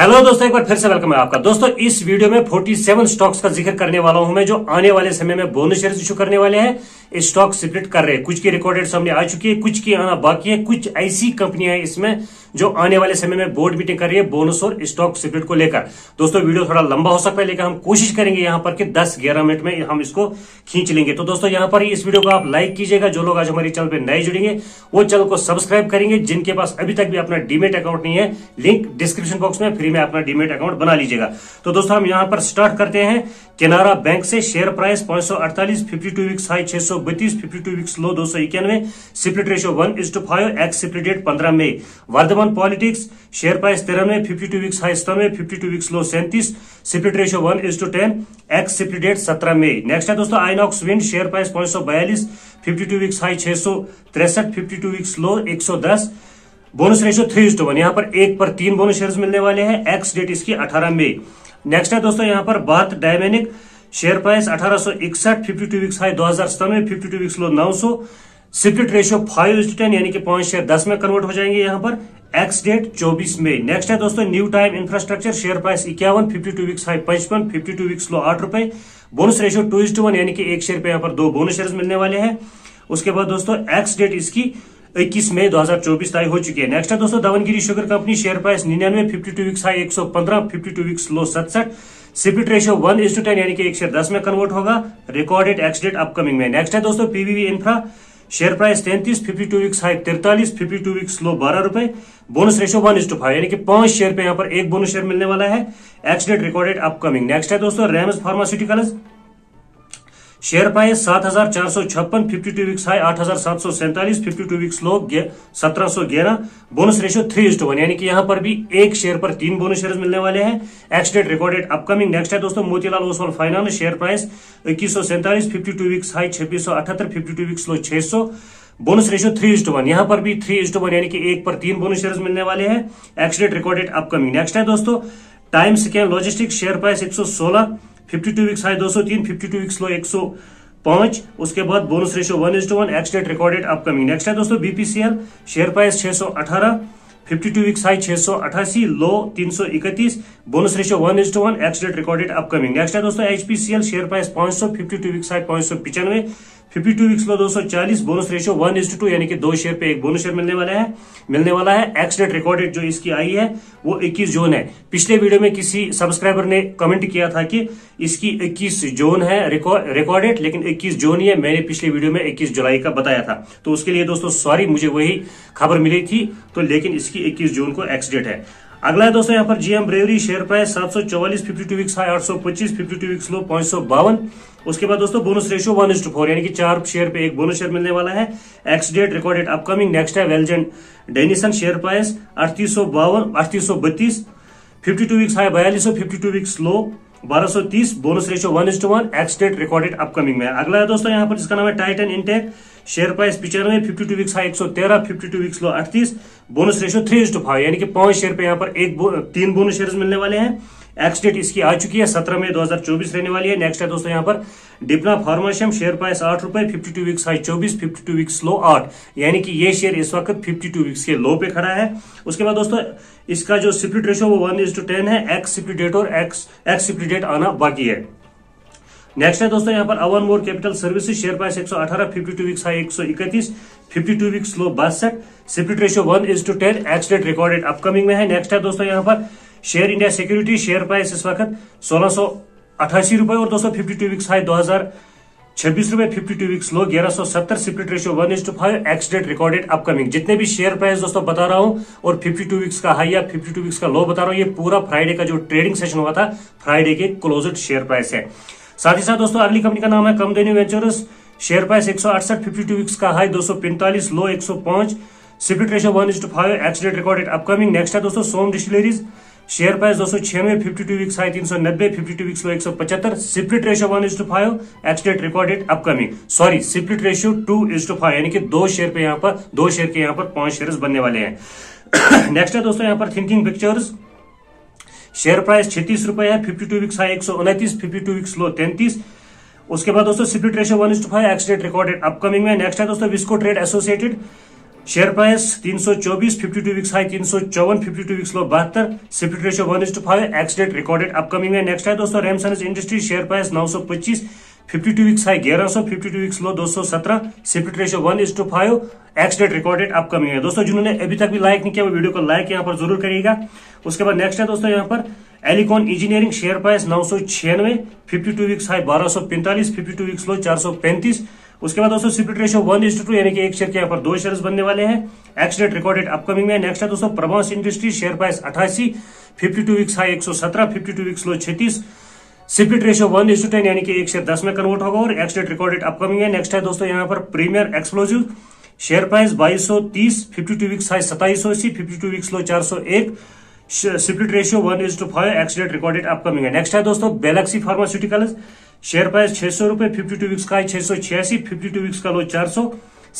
Hello दोस्तों, एक बार फिर से वेलकम है आपका। दोस्तों, इस वीडियो में 47 स्टॉक्स का जिक्र करने वाला हूं मैं, जो आने वाले समय में बोनस शेयर इशू करने वाले हैं। स्टॉक सिगरेट कर रहे हैं, कुछ की रिकॉर्डेड सामने आ चुकी है, कुछ की आना बाकी है। कुछ ऐसी कंपनियां हैं इसमें जो आने वाले समय में बोर्ड मीटिंग कर रही है बोनस और स्टॉक सिगरेट को लेकर। दोस्तों, वीडियो थोड़ा लंबा हो सकता है, लेकिन हम कोशिश करेंगे यहाँ पर कि 10-11 मिनट में हम इसको खींच लेंगे। तो दोस्तों, यहाँ पर इस वीडियो को आप लाइक कीजिएगा। जो लोग आज हमारे चैनल पर नए जुड़ेंगे वो चैनल को सब्सक्राइब करेंगे। जिनके पास अभी तक भी अपना डीमेट अकाउंट नहीं है, लिंक डिस्क्रिप्शन बॉक्स में, फ्री में अपना डीमेट अकाउंट बना लीजिएगा। तो दोस्तों, हम यहाँ पर स्टार्ट करते हैं केनारा बैंक से। Share price 548, 52 weeks high 632, 52 weeks low 291, split ratio 1:5, ex split date 15 मई। Vardhman politics share price 93, 52 weeks high 97, 52 weeks low 37, split ratio 1:10, ex split date 17 मई। नेक्स्ट है दोस्तों Inox wind, share price 542, 52 weeks high 663, 52 weeks low 110, bonus ratio 3:1। यहाँ पर 1/3 bonus share मिलने वाले हैं, ex date इसकी 18 मई। नेक्स्ट है दोस्तों यहाँ पर बार्थ डायमेनिक, share price 1861, 52 weeks high 2097, 52 weeks low 900, split ratio 5:10, यानी कि 5 शेयर 10 में कन्वर्ट हो जाएंगे यहाँ पर, एक्स डेट 24 मई। नेक्स्ट है दोस्तों new time infrastructure, share price 51, 52 weeks high 55, 52 weeks low 8 रुपए, बोनस रेशियो 2:1, यानी कि 1 शेयर पे यहाँ पर 2 बोनस शेयर मिलने वाले हैं। उसके बाद दोस्तों एक्स डेट इसकी 21 मई 2024 तय हो चुकी है। नेक्स्ट है दोस्तों Davangere sugar company, share price 99, 52 weeks high 115, 52 weeks low 67, split ratio 1:10, यानी कि 1 शेयर 10 में कन्वर्ट होगा, रिकॉर्डेड एक्स डेट अपकमिंग में। नेक्स्ट है दोस्तों PVV infra, share price 33, 52 weeks high 43, 52 weeks low 12 रुपए, बोनस रेशियो 1:5, यानी कि 5 शेयर पे यहाँ पर 1 बोनस शेयर मिलने वाला है, ex date recorded upcoming. Next है दोस्तों Remus pharmaceutical, share price 7456, 52 weeks high 8747, 52 weeks low 1711, bonus ratio 3:1, यानी कि यहाँ पर भी 1 शेयर पर 3 बोनस शेयर मिलने वाले हैं, ex date recorded upcoming. Next है दोस्तों Motilal Oswal finance, share price 2147, 52 weeks high 2678, 52 weeks low 600, bonus ratio 3:1, यहाँ पर भी 3:1, यानी कि 1/3 बोनस शेयर मिलने वाले हैं, ex date recorded upcoming. Next है दोस्तों time scan logistics, share price 116, 52 weeks high 203, 52 weeks low 105, उसके बाद bonus ratio 1:1, ex date recorded upcoming. Next है दोस्तों BPCL, share price 618, 52 weeks high 688 low 331, bonus ratio 1:1, ex date recorded upcoming. Next है दोस्तों HPCL, share price 500, 52 weeks high 595, 52 weeks low 240, bonus ratio 1:2, यानी कि 2 share पे 1 bonus share मिलने वाला है, एक्स डेट रिकॉर्डेड जो इसकी आई है वो 21 जून है। पिछले वीडियो में किसी सब्सक्राइबर ने कमेंट किया था कि इसकी 21 जून है रिकॉर्डेड, लेकिन 21 जून ही है, मैंने पिछले वीडियो में 21 जुलाई का बताया था, तो उसके लिए दोस्तों सॉरी, मुझे वही खबर मिली थी, तो लेकिन इसकी 21 जून को एक्स डेट है। अगला है दोस्तों यहाँ पर GM brewery, share price 744, 52 weeks high 825, 52 weeks low 552, उसके बाद दोस्तों बोनस रेशियो 1:4, यानी कि 4 शेयर पे 1 बोनस शेयर मिलने वाला है, ex date recorded upcoming. Next है Veljan Denison, share price 3832, 52 weeks high 4200, 52 weeks low 1230, bonus ratio 1:1, ex date recorded upcoming में। अगला है दोस्तों यहाँ पर जिसका नाम है Titan intake, share price 95, 52 weeks high 113, 52 weeks low 38, bonus ratio 3:5, यानी कि 5 शेयर पे यहाँ पर 3 बोनस शेयर मिलने वाले हैं, एक्स डेट इसकी आ चुकी है, 17 मई 2024 रहने वाली है। नेक्स्ट है दोस्तों यहाँ पर डिप्ला फार्मासियम, शेयर प्राइस 8 रुपए, 52 वीक्स हाई 24, 52 वीक्स लो 8, यानी कि ये शेयर इस वक्त 52 वीक्स के लो पे खड़ा है। उसके बाद दोस्तों इसका जो स्प्लिट रेशियो वो 1:10 है, एक्स स्प्लिट डेट और एक्स स्प्लिट डेट आना बाकी है। नेक्स्ट है दोस्तों यहाँ पर Avonmore capital services, share price 118, 52 weeks high 131, 52 weeks low 62, split ratio 1:10, ex date recorded upcoming में है। नेक्स्ट है दोस्तों यहाँ पर share India security, share price इस वक्त 1688 रुपए और दोस्तों 52 वीक्स हाई 2026 रुपए, 52 weeks low 1170, split ratio 1:5, ex date recorded upcoming. जितने भी शेयर प्राइस दोस्तों बता रहा हूं और 52 वीक्स का हाई या 52 वीक्स का लो बता रहा हूं, ये पूरा फ्राइडे का जो ट्रेडिंग सेशन हुआ था, फ्राइडे के क्लोज्ड शेयर प्राइस है। साथ ही साथ दोस्तों अगली कंपनी का नाम है Kamdhenu ventures, share price 168, 52 weeks का high 245 low 105, split ratio 1:5, ex date recorded upcoming. Next है दोस्तों Som distilleries, share price 296, 52 weeks high 390, 52 weeks low 175, split ratio 1:5, ex date recorded upcoming, sorry split ratio 2:5, यानी कि 2 शेयर के यहाँ पर 5 शेयर बनने वाले हैं। नेक्स्ट है दोस्तों यहाँ पर थिंकिंग पिक्चर्स, शेयर प्राइस 36 रुपए है, 52 वीक्स हाई 129, 52 वीक्स लो 33, उसके बाद दोस्तों split ratio 1:5, ex date recorded upcoming में। नेक्स्ट है दोस्तों Visco trade associated, share price 324, 52 weeks high 354, 52 weeks low 72, shift ratio 1:5, ex date recorded. Upcoming में नेक्स्ट है दोस्तों रेमसन्स industry, share price 925, 52 weeks high 1100, 52 weeks low 217, shift ratio 1:5, ex date recorded upcoming है। दोस्तों जिन्होंने अभी तक भी लाइक नहीं किया वो वीडियो को लाइक यहाँ पर जरूर करिएगा। उसके बाद नेक्स्ट है दोस्तों यहाँ पर Elecon engineering, share price 996, 52 weeks high 1245, 52 weeks low 435। उसके बाद दोस्तों शिफ्ट रेशियो 1:2 यानी कि एक शेयर के यहाँ पर दो शेयर्स बनने वाले हैं, एक्सडेट रिकॉर्डेड अपकमिंग में। नेक्स्ट है दोस्तों Prabhans industry, share price 88, 52 weeks high 117, 52 weeks low 36, shift ratio 1:10 यानी कि एक शेयर 10 में कन्वर्ट होगा और एक्सडेट रिकॉर्डेड अपकमिंग है। नेक्स्ट है दोस्तों यहाँ पर premier explosive, share price 2230, 52 weeks high 2780, 52 weeks low 401, shift ratio 1:5, ex date recorded upcoming है। नेक्स्ट है दोस्तों गैलेक्सी फार्मास्यूटिकल्स, शेयर प्राइस 600 रुपए, 52 वीक्स का 686, 52 वीक्स का low 400,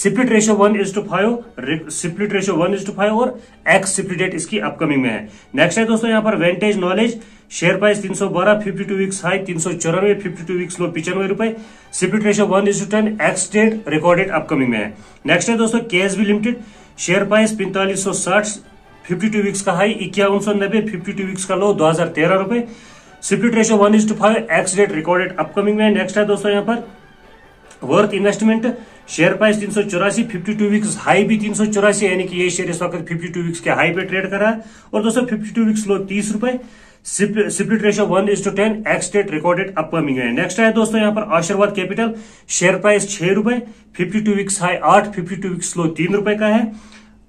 shift ratio 1:5, shift ratio 1:5 और एक्स शिफ्ट डेट इसकी अपकमिंग में है। नेक्स्ट है दोस्तों यहाँ पर vantage knowledge, share price 312, 52 weeks high 394, 52 weeks low 95 रुपए, shift ratio 1:10, ex date recorded upcoming में है। नेक्स्ट है दोस्तों KSB limited, share price 4560, 52 weeks का हाई 5190, 52 वीक्स का लो 2013 रुपए, shift ratio 1:5, ex date recorded upcoming में। नेक्स्ट है दोस्तों यहाँ पर worth investment, share price 384, 52 weeks high भी 384 यानी कि ये शेयर इस वक्त 52 वीक्स के हाई पे ट्रेड कर रहा है और दोस्तों 52 वीक्स लो 30 रुपए, shift ratio 1:10, ex date recorded upcoming है। नेक्स्ट है दोस्तों यहाँ पर आशीर्वाद कैपिटल, शेयर प्राइस 6 रुपए, 52 वीक्स हाई 8, 52 वीक्स लो 3 रुपए का है।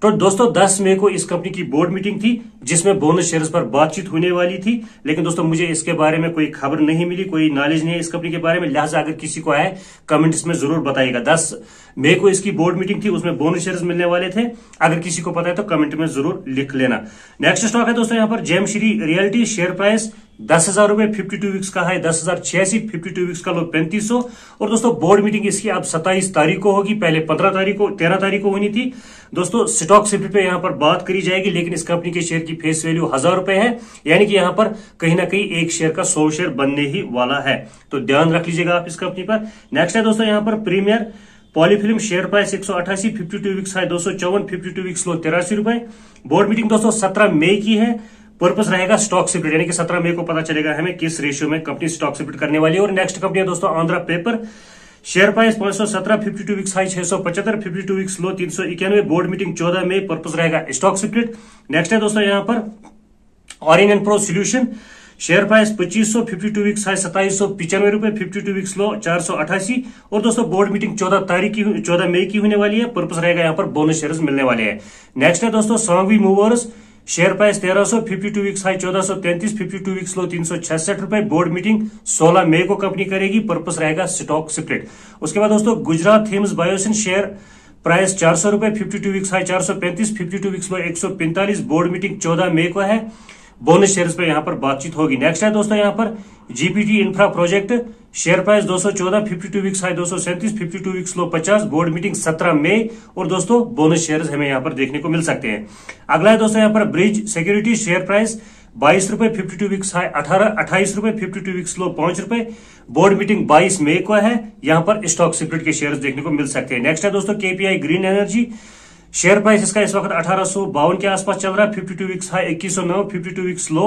तो दोस्तों 10 मई को इस कंपनी की बोर्ड मीटिंग थी जिसमें बोनस शेयर्स पर बातचीत होने वाली थी, लेकिन दोस्तों मुझे इसके बारे में कोई खबर नहीं मिली, कोई नॉलेज नहीं है इस कंपनी के बारे में, लिहाजा अगर किसी को आए कमेंट्स में जरूर बताइएगा। 10 मई को इसकी बोर्ड मीटिंग थी, उसमें बोनस शेयर्स मिलने वाले थे, अगर किसी को पता है तो कमेंट में जरूर लिख लेना। नेक्स्ट स्टॉक है दोस्तों यहाँ पर जेमश्री रियल्टी, शेयर प्राइस 10,000 रुपए, 52 वीक्स का हाई 10,086, 52 वीक्स का लो 3500 और दोस्तों बोर्ड मीटिंग इसकी अब 27 तारीख को होगी, पहले 13 तारीख को होनी थी। दोस्तों स्टॉक स्प्लिट पे यहाँ पर बात करी जाएगी, लेकिन इस कंपनी के शेयर की फेस वैल्यू 1000 रुपए है, यानी कि यहाँ पर कहीं ना कहीं एक शेयर का 100 शेयर बनने ही वाला है, तो ध्यान रख लीजिएगा आप इस कंपनी पर। नेक्स्ट है दोस्तों यहाँ पर premier polyfilm, share price 188, 52 weeks high 254, 52 weeks low 83 रुपए। बोर्ड मीटिंग दोस्तों 17 मई की है, पर्पस रहेगा स्टॉक स्प्लिट, यानी कि 17 मई को पता चलेगा हमें किस रेशियो में कंपनी स्टॉक स्प्लिट करने वाली है। और नेक्स्ट कंपनी है दोस्तों Andhra paper, share price 517, 52 weeks high 675, 52 weeks low 391, board meeting 14 मई, पर्पस रहेगा स्टॉक स्प्लिट। नेक्स्ट है दोस्तों यहाँ पर Orion pro solution, share price 2500, 52 weeks high 2795 रुपए, 52 वीक्स लो 488 और दोस्तों बोर्ड मीटिंग 14 मई की होने वाली है, पर्पस रहेगा यहाँ पर बोनस शेयर मिलने वाले हैं। नेक्स्ट है दोस्तों Sanghvi movers, share price 1300, 52 weeks high 1433, 52 weeks low 366 रुपए, बोर्ड मीटिंग 16 मई को कंपनी करेगी, पर्पस रहेगा स्टॉक स्प्लिट। उसके बाद दोस्तों Gujarat themes Biosyn, share price 400 रुपए, 52 weeks high 435, 52 weeks low 145, board meeting 14 मई को है, बोनस शेयर्स पे यहाँ पर बातचीत होगी। नेक्स्ट है दोस्तों यहाँ पर GPT infra project, share price 214, 52 weeks high 237, 52 weeks low 50, board meeting 17 मई और दोस्तों बोनस शेयर्स हमें यहाँ पर देखने को मिल सकते हैं। अगला है दोस्तों यहाँ पर ब्रिज सिक्योरिटी, शेयर प्राइस 22 रुपए, 52 वीक्स हाई 28 रुपए, 52 वीक्स लो 5 रुपए, बोर्ड मीटिंग 22 मई को है, यहाँ पर स्टॉक स्प्लिट के शेयर्स देखने को मिल सकते हैं। नेक्स्ट है दोस्तों KPI green energy, share price इसका इस वक्त 1852 के आसपास चल रहा है, 52 weeks high 2109, 52 weeks low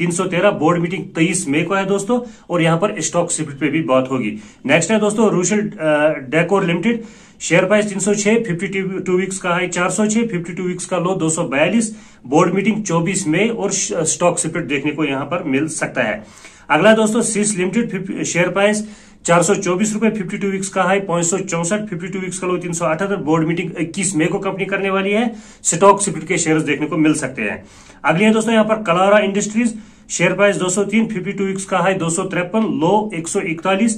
313, board meeting 23 मई को है दोस्तों और यहाँ पर स्टॉक स्प्लिट पे भी बात होगी। नेक्स्ट है दोस्तों Rushil decor limited, share price 306, 52 weeks का हाई 406, 52 वीक्स का लो 242, बोर्ड मीटिंग 24 मई और स्टॉक स्प्लिट देखने को यहाँ पर मिल सकता है। अगला दोस्तों सीस लिमिटेड, शेयर प्राइस 424 रुपए, 52 वीक्स का हाई 564, 52 वीक्स का लो 378, बोर्ड मीटिंग 21 मई को कंपनी करने वाली है, स्टॉक स्प्लिट के शेयर्स देखने को मिल सकते हैं। अगली है दोस्तों यहाँ पर Canara industries, share price 203, 52 weeks का हाई 253, लो 141,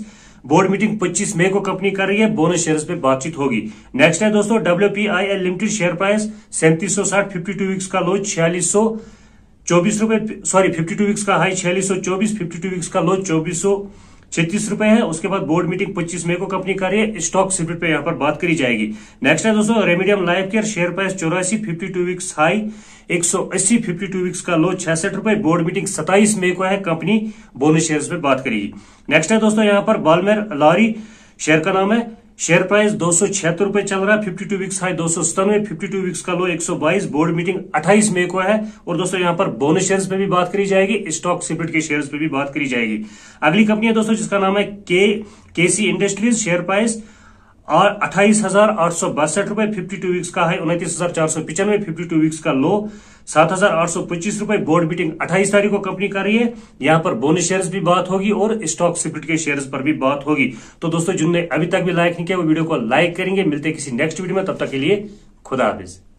बोर्ड मीटिंग 25 मई को कंपनी कर रही है, बोनस शेयर्स पे बातचीत होगी। नेक्स्ट है दोस्तों WPIL limited, share price 3760, 52 weeks का लो 52 वीक्स का हाई 4624, 52 वीक्स का लो 2436 रुपए है। उसके बाद बोर्ड मीटिंग 25 मई को कंपनी का रही है, स्टॉक स्प्लिट पे यहाँ पर बात करी जाएगी। नेक्स्ट है दोस्तों Remedium life care, share price 84, 52 weeks high 180, 52 weeks का लो 66 रुपए, बोर्ड मीटिंग 27 मई को है, कंपनी बोनस शेयर्स पे बात करेगी। नेक्स्ट है दोस्तों यहाँ पर बालमेर लारी, शेयर का नाम है शेयर प्राइस 276 रुपए चल रहा है, 52 वीक्स हाई 297, 52 वीक्स का लो 122, बोर्ड मीटिंग 28 मई को है। और दोस्तों यहां पर बोनस शेयर्स पे भी बात करी जाएगी, स्टॉक स्प्लिट के शेयर्स पे भी बात करी जाएगी। अगली कंपनी है दोस्तों जिसका नाम है केसी इंडस्ट्रीज, शेयर प्राइस और 28,862 रुपए, 52 वीक्स का हाई 29,495, 52 वीक्स का लो 7,825 रुपए, बोर्ड मीटिंग 28 तारीख को कंपनी कर रही है। यहां पर बोनस शेयर्स भी बात होगी और स्टॉक स्प्लिट के शेयर्स पर भी बात होगी। तो दोस्तों जिनने अभी तक भी लाइक नहीं किया वो वीडियो को लाइक करेंगे। मिलते हैं किसी नेक्स्ट वीडियो में, तब तक के लिए खुदा हाफिज।